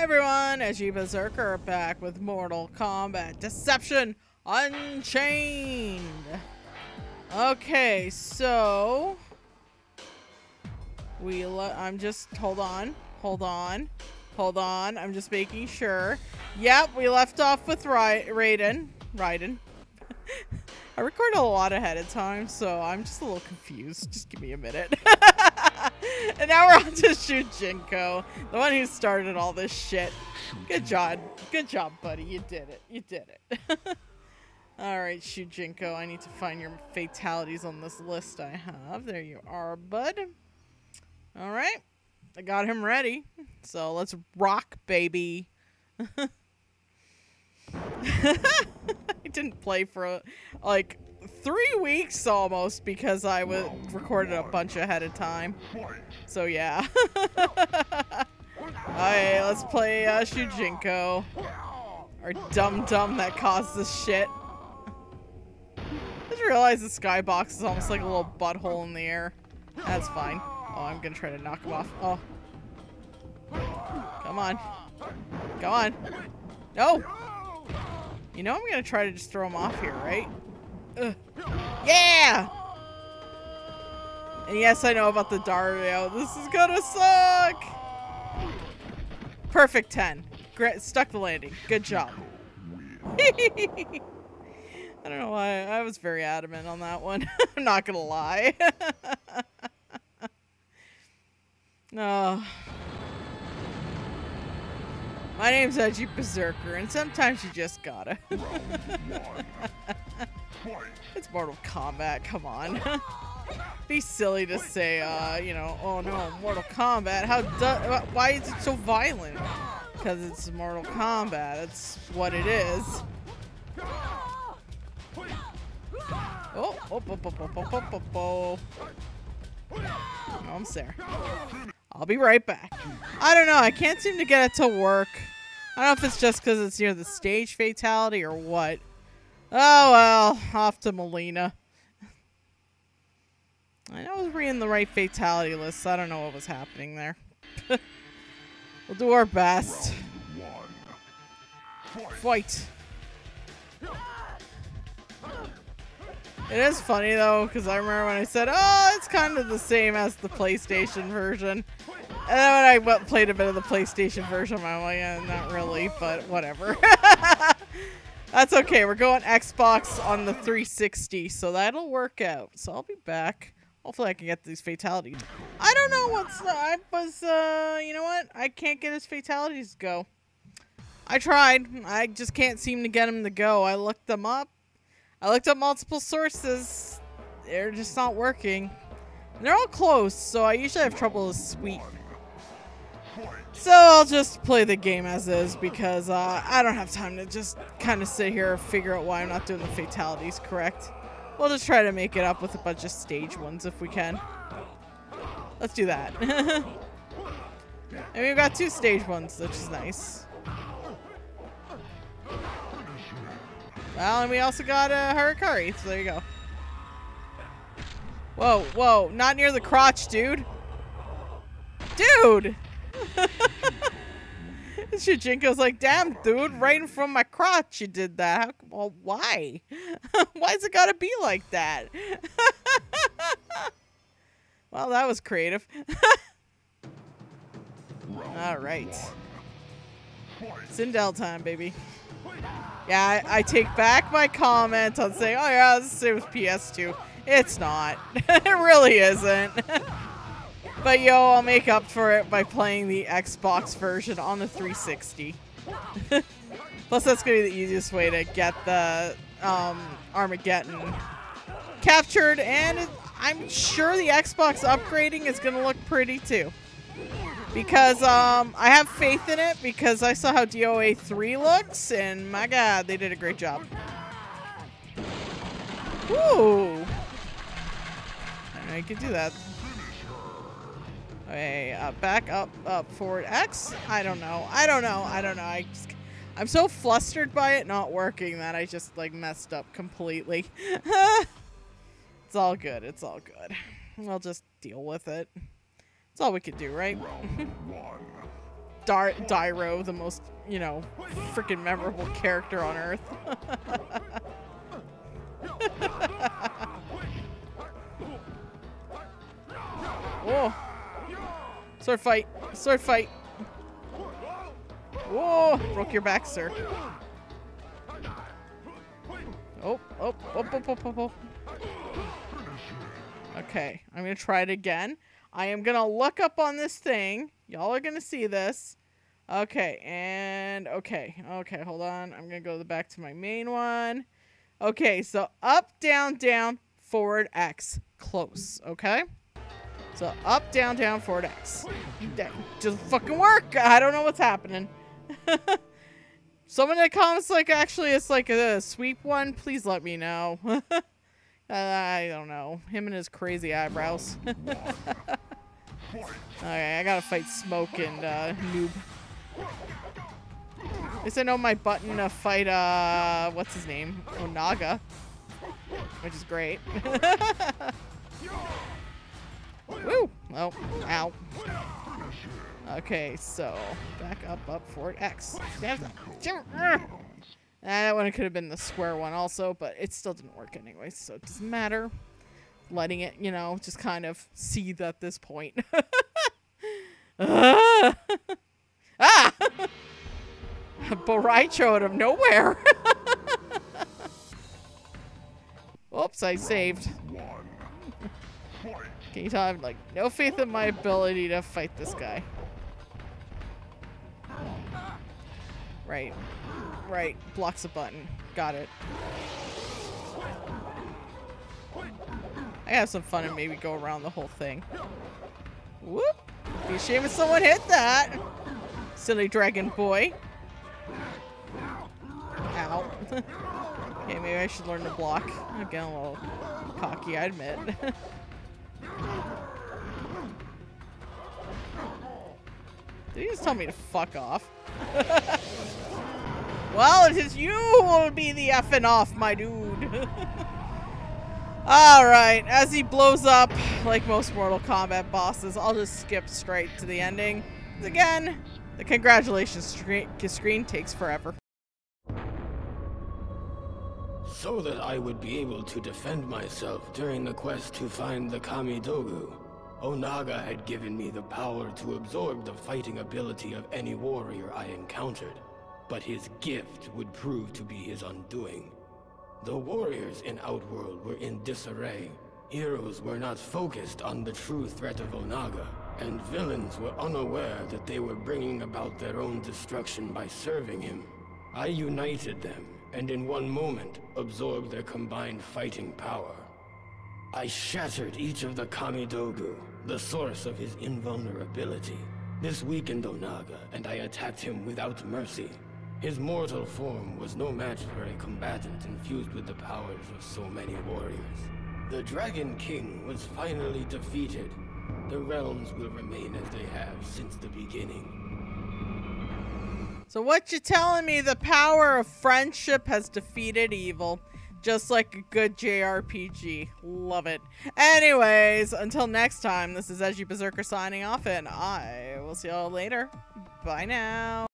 Everyone, Edgey Berzerker back with Mortal Kombat Deception Unchained. Okay, so hold on. I'm just making sure. Yep, we left off with Raiden. I record a lot ahead of time, so I'm just a little confused. Just give me a minute. And now we're on to Shujinko, the one who started all this shit. Good job, buddy. You did it. All right, Shujinko, I need to find your fatalities on this list I have. There you are, bud. All right, I got him ready. So let's rock, baby. I didn't play for like 3 weeks almost because I was recorded a bunch ahead of time. So yeah. Alright, let's play Shujinko. Our dumb that caused this shit. I just realized the skybox is almost like a little butthole in the air. That's fine. Oh, I'm gonna try to knock him off. Oh. Come on. Go on. No! You know I'm gonna try to just throw him off here, right? Ugh. Yeah! And yes, I know about the Darvo. This is gonna suck! Perfect 10. Stuck the landing. Good job. I don't know why. I was very adamant on that one. I'm not gonna lie. No. My name's Edgey Berzerker, and sometimes you just gotta. It's Mortal Kombat, come on. Be silly to say, you know, oh no, Mortal Kombat. Why is it so violent? Because it's Mortal Kombat, that's what it is. Oh, I'm there. I'll be right back. I don't know, I can't seem to get it to work. I don't know if it's just because it's near the stage fatality or what. Oh well, off to Melina. I know I was reading the right fatality list, so I don't know what was happening there. We'll do our best. Fight. It is funny though, because I remember when I said, oh, it's kind of the same as the PlayStation version. And then when I played a bit of the PlayStation version, I'm like, yeah, not really, but whatever. That's okay. We're going Xbox on the 360, so that'll work out. So I'll be back. Hopefully I can get these fatalities. I don't know what's the... I was, you know what? I can't get his fatalities to go. I tried. I just can't seem to get him to go. I looked them up. I looked up multiple sources. They're just not working. And they're all close, so I usually have trouble with sweep. So I'll just play the game as is because I don't have time to just kind of sit here and figure out why I'm not doing the fatalities correct. We'll just try to make it up with a bunch of stage ones if we can. Let's do that. And we've got 2 stage ones, which is nice. Well, and we also got Harakari, so there you go. Whoa, whoa, not near the crotch, dude. Dude! Shujinko's like, damn, dude, right in front of my crotch you did that. Well, why? Why's it gotta be like that? Well, that was creative. Alright. Sindel time, baby. Yeah, I take back my comment on saying, oh yeah, this is PS2. It's not. It really isn't. But yo, I'll make up for it by playing the Xbox version on the 360. Plus that's going to be the easiest way to get the Armageddon captured, and I'm sure the Xbox upgrading is going to look pretty too. Because I have faith in it because I saw how DOA 3 looks, and my god, they did a great job. Woo! I could do that. Okay, back up, forward X. I don't know. I'm so flustered by it not working that I just like messed up completely. It's all good. It's all good. I'll just deal with it. That's all we could do, right? Dairou, the most, you know, freaking memorable character on Earth. Whoa. Sword fight. Whoa, broke your back, sir. Oh. Okay, I'm gonna try it again. I am gonna look up on this thing. Y'all are gonna see this. Okay, and okay, hold on. I'm gonna go back to my main one. Okay, so up, down, down, forward, X, close. Okay, so up, down, down, forward, X. That doesn't fucking work. I don't know what's happening. Someone in the comments like, actually, it's like a sweep one. Please let me know. I don't know. Him and his crazy eyebrows. Okay, I gotta fight Smoke and Noob. At least I know my button to fight, what's his name? Onaga. Which is great. Woo! Oh, ow. Okay, so back up, up, forward, X. That one could have been the square one also, but it still didn't work anyway, so it doesn't matter. Letting it, you know, just kind of seethe at this point. Ah! Boraicho out of nowhere. Oops, I saved. Can you tell I have, like, no faith in my ability to fight this guy? Right. Right. Blocks a button. Got it. I have some fun and maybe go around the whole thing. Whoop! Be a shame if someone hit that! Silly dragon boy. Ow. Okay, maybe I should learn to block. I'm getting a little cocky, I admit. Did he just tell me to fuck off? Well, it is you who will be the effing off, my dude. Alright, as he blows up, like most Mortal Kombat bosses, I'll just skip straight to the ending. Again, the congratulations screen takes forever. So that I would be able to defend myself during the quest to find the Kamidogu, Onaga had given me the power to absorb the fighting ability of any warrior I encountered, but his gift would prove to be his undoing. The warriors in Outworld were in disarray. Heroes were not focused on the true threat of Onaga, and villains were unaware that they were bringing about their own destruction by serving him. I united them, and in one moment, absorbed their combined fighting power. I shattered each of the Kamidogu, the source of his invulnerability. This weakened Onaga, and I attacked him without mercy. His mortal form was no match for a combatant infused with the powers of so many warriors. The Dragon King was finally defeated. The realms will remain as they have since the beginning. So what you telling me, the power of friendship has defeated evil. Just like a good JRPG. Love it. Anyways, until next time, this is Edgey Berzerker signing off, and I will see y'all later. Bye now.